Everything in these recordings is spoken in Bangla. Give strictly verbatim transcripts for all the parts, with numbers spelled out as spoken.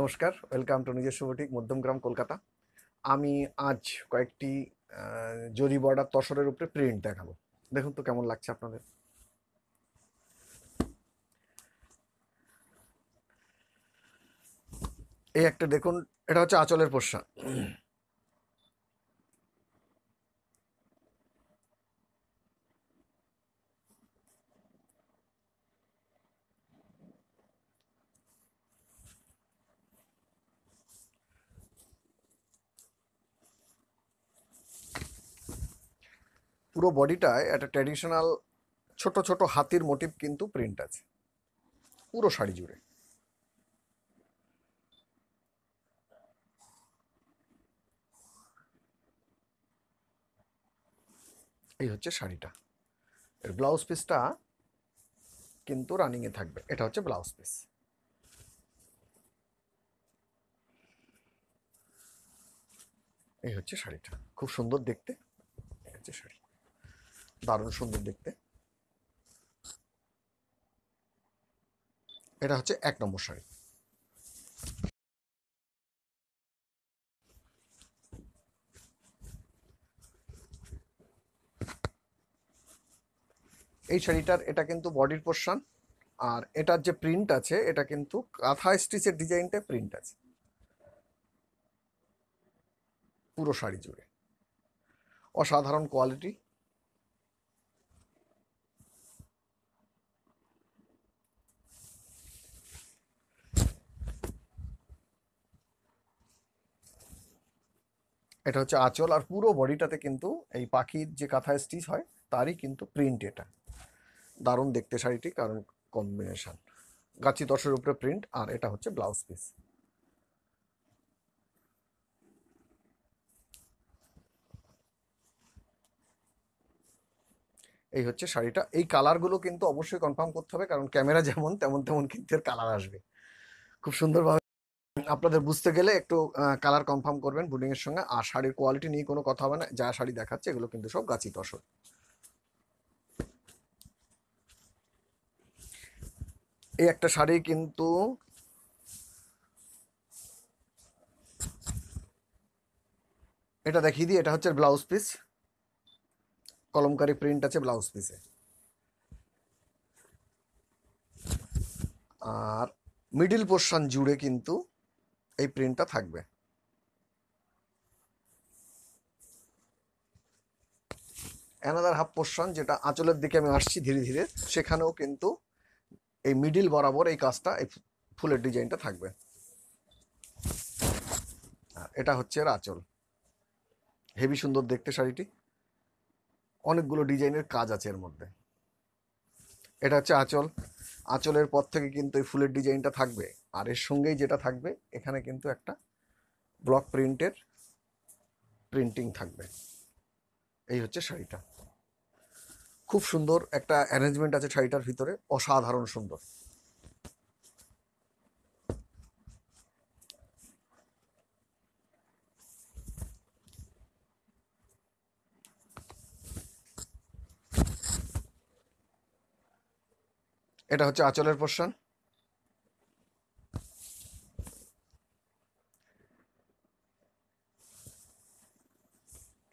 নমস্কার, ওয়েলকাম টু নিজস্ব বুটিক মধ্যমগ্রাম কলকাতা। আমি আজ কয়েকটি জরি বর্ডার তসরের উপরে প্রিন্ট দেখাবো, দেখুন তো কেমন লাগছে আপনাদের। এই একটা দেখুন, এটা হচ্ছে আঁচলের পোর্শন, পুরো বডিটায় একটা ট্র্যাডিশনাল ছোট ছোট হাতির মোটিভ কিন্তু প্রিন্ট আছে পুরো শাড়ি জুড়ে। এই হচ্ছে শাড়িটা, এর ব্লাউজ পিসটা কিন্তু রানিংয়ে থাকবে। এটা হচ্ছে ব্লাউজ পিস, এই হচ্ছে শাড়িটা, খুব সুন্দর দেখতে শাড়ি, দারুণ সুন্দর দেখতে। এটা হচ্ছে এক নম্বর শাড়ি। এই শাড়িটার এটা কিন্তু বডির পোর্শন, আর এটার যে প্রিন্ট আছে এটা কিন্তু কাঁথা স্টিচের ডিজাইনটা প্রিন্ট আছে পুরো শাড়ি জুড়ে। অসাধারণ কোয়ালিটি, এটা হচ্ছে আঁচল, আর পুরো বডিটাতে কিন্তু এই পাখির যে কাঁথা স্টিচ হয় তারই কিন্তু প্রিন্ট। এটা দারুণ দেখতে শাড়িটি, কারণ কম্বিনেশন গাছি তসরের উপরে প্রিন্ট, আর এটা হচ্ছে ব্লাউজ পিস। এই হচ্ছে শাড়িটা। এই কালারগুলো কিন্তু অবশ্যই কনফার্ম করতে হবে, কারণ ক্যামেরা যেমন তেমন তেমন কিন্তু এর কালার আসবে। খুব সুন্দরভাবে আপনাদের বুঝতে গেলে একটু কালার কনফার্ম করবেন বুটিংয়ের সঙ্গে। আর শাড়ির কোয়ালিটি নিয়ে কোনো কথা হবে না, যা শাড়ি দেখাচ্ছে এগুলো কিন্তু সব গাছি তসর। এই একটা শাড়ি কিন্তু এটা দেখিয়ে দিই, এটা হচ্ছে ব্লাউজ পিস, কলমকারি প্রিন্ট আছে ব্লাউজ পিসে। আর মিডিল পোর্শন জুড়ে কিন্তু এই প্রিন্টটা থাকবে। অ্যানাদার হাফ পোর্শন, যেটা আঁচলের দিকে আমি আসছি ধীরে ধীরে, সেখানেও কিন্তু এই মিডিল বরাবর এই কাজটা, এই ফুলের ডিজাইনটা থাকবে। আর এটা হচ্ছে এর আঁচল, হেভি সুন্দর দেখতে শাড়িটি, অনেকগুলো ডিজাইনের কাজ আছে এর মধ্যে। এটা হচ্ছে আঁচল, আঁচলের পর থেকে কিন্তু এই ফুলের ডিজাইনটা থাকবে, আর এর সঙ্গেই যেটা থাকবে এখানে কিন্তু একটা ব্লক প্রিন্টের প্রিন্টিং থাকবে। এই হচ্ছে শাড়িটা, খুব সুন্দর একটা অ্যারেঞ্জমেন্ট আছে শাড়িটার ভিতরে, অসাধারণ সুন্দর। এটা হচ্ছে আঁচলের পোর্শন,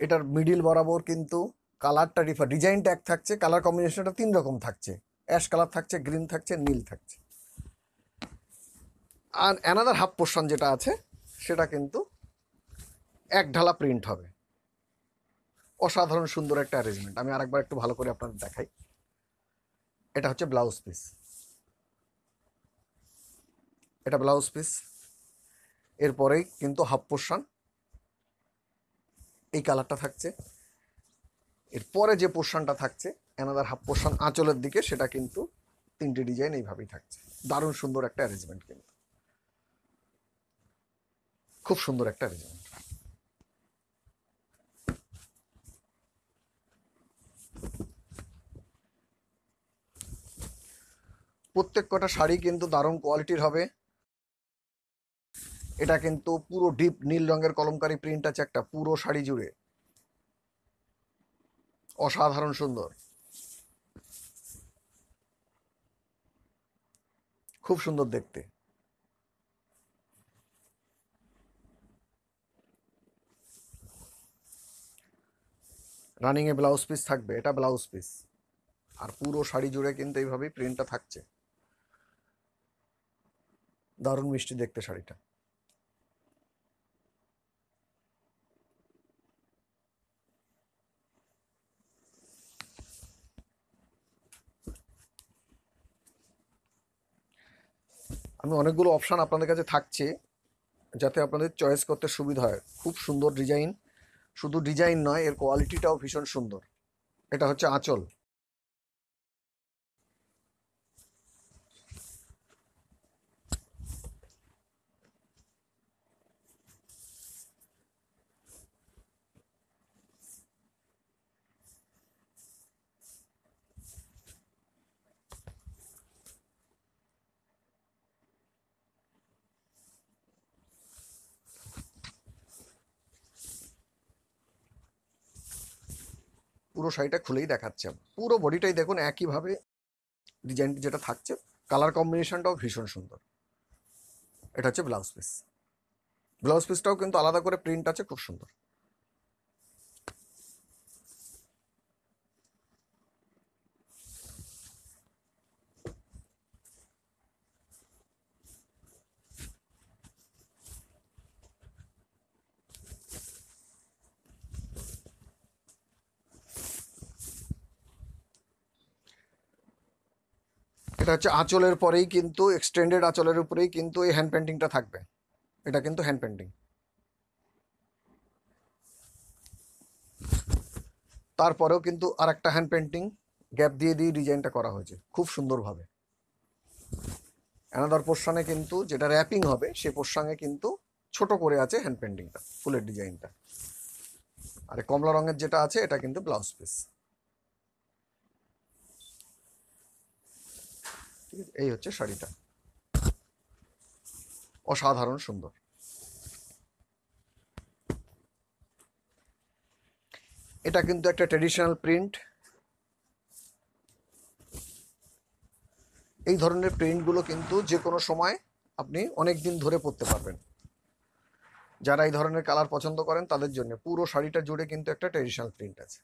এটার মিডিল বরাবর কিন্তু কালারটা ডিফার, ডিজাইনটা এক থাকছে, কালার কম্বিনেশনটা তিন রকম থাকছে, অ্যাশ কালার থাকছে, গ্রিন থাকছে, নীল থাকছে। আর অ্যানাদার হাফ পোর্শন যেটা আছে সেটা কিন্তু এক ঢালা প্রিন্ট হবে। অসাধারণ সুন্দর একটা অ্যারেঞ্জমেন্ট, আমি আরেকবার একটু ভালো করে আপনাদের দেখাই। এটা হচ্ছে ব্লাউজ পিস, এটা ব্লাউজ পিস, এরপরেই কিন্তু হাফ পোর্শন, এই কালারটা থাকছে। এরপরে যে পোর্শনটা থাকছে অ্যানাদার হাফ পোর্শন আঁচলের দিকে, সেটা কিন্তু তিনটে ডিজাইন এইভাবেই থাকছে। দারুণ সুন্দর একটা অ্যারেঞ্জমেন্ট, কিন্তু খুব সুন্দর একটা অ্যারেঞ্জমেন্ট। প্রত্যেক কটা শাড়ি কিন্তু দারুণ কোয়ালিটির হবে। এটা কিন্তু পুরো ডিপ নীল রঙের কলমকারি প্রিন্ট আছে একটা পুরো শাড়ি জুড়ে, অসাধারণ সুন্দর, খুব সুন্দর দেখতে। রানিং এ ব্লাউজ পিস থাকবে, এটা ব্লাউজ পিস আর পুরো শাড়ি জুড়ে কিন্তু এইভাবেই প্রিন্টটা থাকছে। দারুণ মিষ্টি দেখতে শাড়িটা। আমি অনেকগুলো অপশান আপনাদের কাছে থাকছে যাতে আপনাদের চয়েস করতে সুবিধা হয়। খুব সুন্দর ডিজাইন, শুধু ডিজাইন নয় এর কোয়ালিটিটাও ভীষণ সুন্দর। এটা হচ্ছে আঁচল, পুরো শাড়িটা খুলেই দেখাচ্ছে। পুরো বডিটাই দেখুন একইভাবে ডিজাইনটি যেটা থাকছে, কালার কম্বিনেশনটাও ভীষণ সুন্দর। এটা হচ্ছে ব্লাউজ পিস, ব্লাউজ পিসটাও কিন্তু আলাদা করে প্রিন্ট আছে, খুব সুন্দর। এটা হচ্ছে আঁচলের পরেই কিন্তু এক্সটেন্ডেড আঁচলের উপরেই কিন্তু এই হ্যান্ড পেন্টিংটা থাকবে। এটা কিন্তু হ্যান্ড পেন্টিং। তারপরেও কিন্তু আর একটা হ্যান্ড পেন্টিং গ্যাপ দিয়ে দিয়ে ডিজাইনটা করা হয়েছে খুব সুন্দরভাবে। অ্যানাদার পোর্শনে কিন্তু যেটা র্যাপিং হবে সে পোর্শনে কিন্তু ছোট করে আছে হ্যান্ড পেন্টিংটা, ফুলের ডিজাইনটা। আর কমলা রঙের যেটা আছে এটা কিন্তু ব্লাউজ পিস। এই হচ্ছে শাড়িটা, অসাধারণ সুন্দর। এটা কিন্তু একটা ট্র্যাডিশনাল প্রিন্ট। এই ধরনের প্রিন্টগুলো কিন্তু যে কোনো সময় আপনি অনেক দিন ধরে পরতে পারবেন। যারা এই ধরনের কালার পছন্দ করেন তাদের জন্য পুরো শাড়িটা জুড়ে কিন্তু একটা ট্র্যাডিশনাল প্রিন্ট আছে।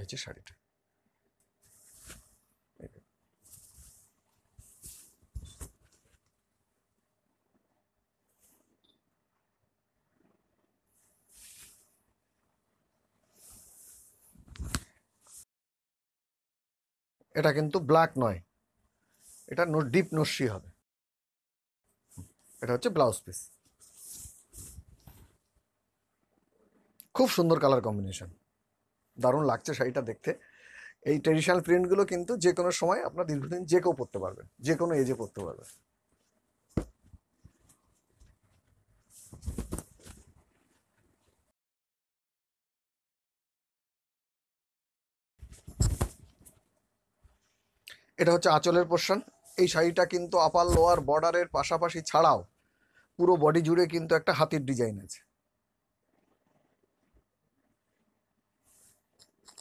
এই যে শাড়িটা, এটা কিন্তু ব্ল্যাক নয়, এটা ডিপ নস্যি হবে। এটা হচ্ছে ব্লাউজ পিস, খুব সুন্দর কালার কম্বিনেশন, দারুণ লাগছে শাড়িটা দেখতে। এই ট্র্যাডিশনাল প্রিন্টগুলো কিন্তু যে কোনো সময় আপনার দীর্ঘদিন যে কেউ পরতে পারবেন, যে কোনো এজে পরতে পারবেন। এটা হচ্ছে আঁচলের পোর্শন। এই শাড়িটা কিন্তু আপার লোয়ার বর্ডারের পাশাপাশি ছাড়াও পুরো বডি জুড়ে কিন্তু একটা হাতির ডিজাইন আছে।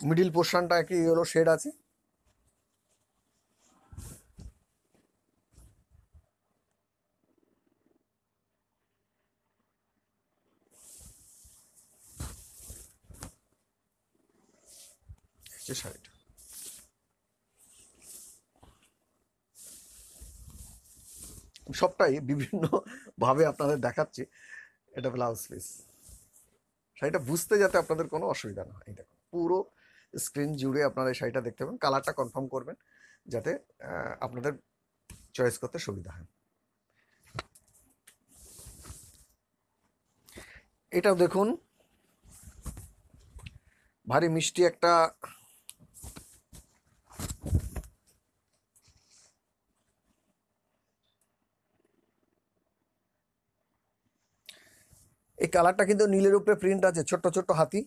মিডিল পোর্শনটা একটি ইয়েলো শেড আছে। শাড়িটা সবটাই বিভিন্ন ভাবে আপনাদের দেখাচ্ছি। এটা ব্লাউজ পিস, শাড়িটা বুঝতে যাতে আপনাদের কোনো অসুবিধা না হয়। দেখুন পুরো স্ক্রিন জুড়ে আপনারা এই শাড়িটা দেখতে পাবেন। কালারটা কনফার্ম করবেন যাতে আপনাদের চয়েস করতে সুবিধা হয়। এটাও দেখুন ভারী মিষ্টি একটা এই কালারটা কিন্তু নীলের উপরে প্রিন্ট আছে, ছোট্ট ছোট্ট হাতি।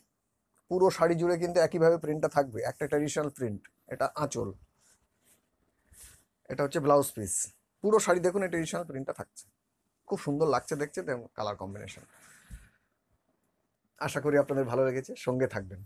পুরো শাড়ি জুড়ে কিন্তু একইভাবে প্রিন্টটা থাকবে, একটা ট্র্যাডিশনাল প্রিন্ট। এটা আঁচল, এটা হচ্ছে ব্লাউজ পিস। পুরো শাড়ি দেখুন এই ট্র্যাডিশনাল প্রিন্টটা থাকছে, খুব সুন্দর লাগছে দেখতে কালার কম্বিনেশন। আশা করি আপনাদের ভালো লেগেছে, সঙ্গে থাকবেন।